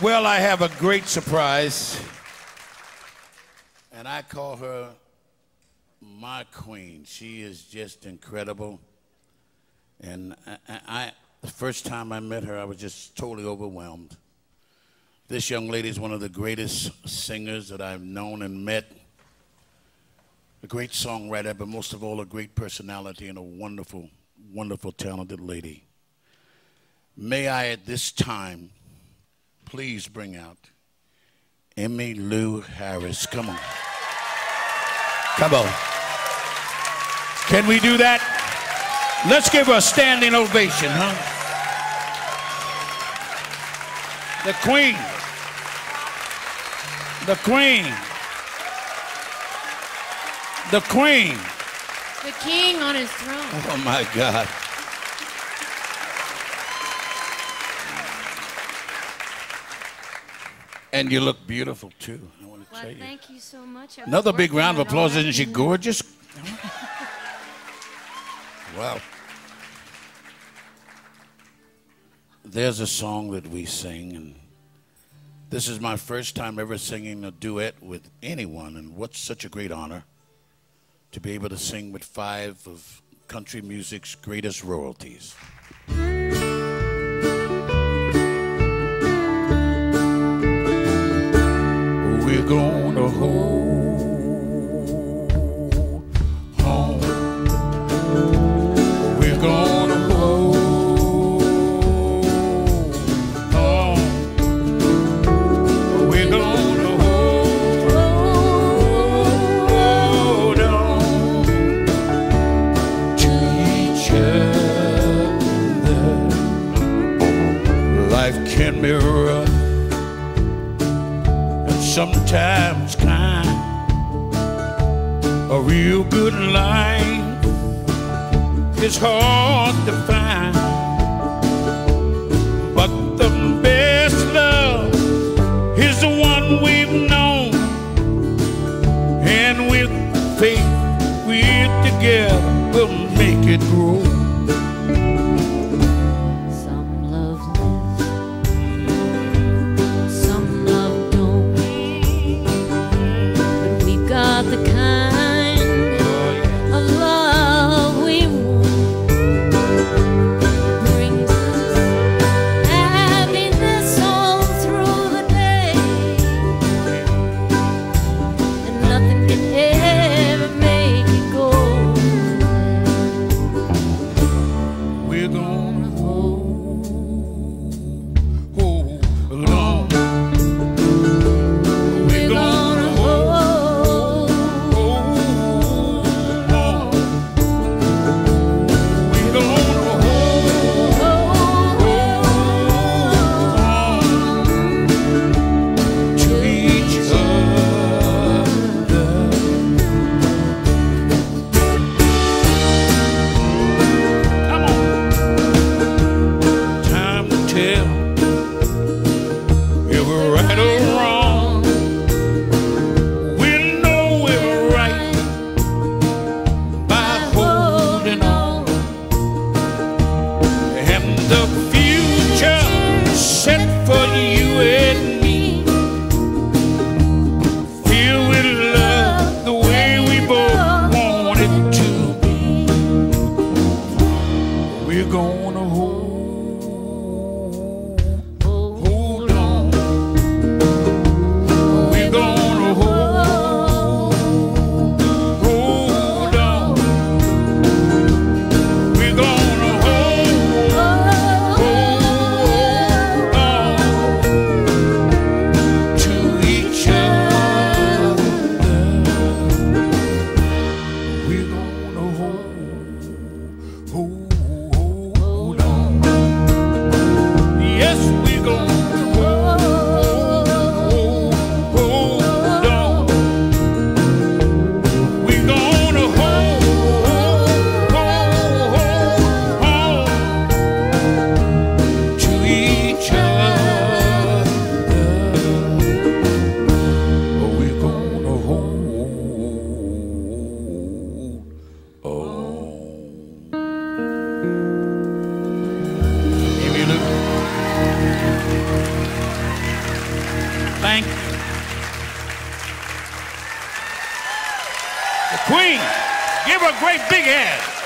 Well, I have a great surprise, and I call her my queen. She is just incredible, and the first time I met her, I was just totally overwhelmed. This young lady is one of the greatest singers that I've known and met, a great songwriter, but most of all, a great personality and a wonderful, wonderful, talented lady. May I, at this time, please bring out Emmylou Harris. Come on. Come on. Can we do that? Let's give her a standing ovation, huh? The queen. The queen. The queen. The king on his throne. Oh, my God. And you look beautiful, too. I want to tell you. Thank you so much. Another big round of applause. Isn't she gorgeous? Wow. There's a song that we sing, and this is my first time ever singing a duet with anyone, and what's such a great honor to be able to sing with five of country music's greatest royalties. We're gonna hold on. We're gonna hold on. We're gonna hold on to each other. Life can be rough, sometimes kind. A real good life is hard to find, but the best love is the one we've known, and with faith we're together, we'll make it grow. Thank you. The Queen, give her a great big hand.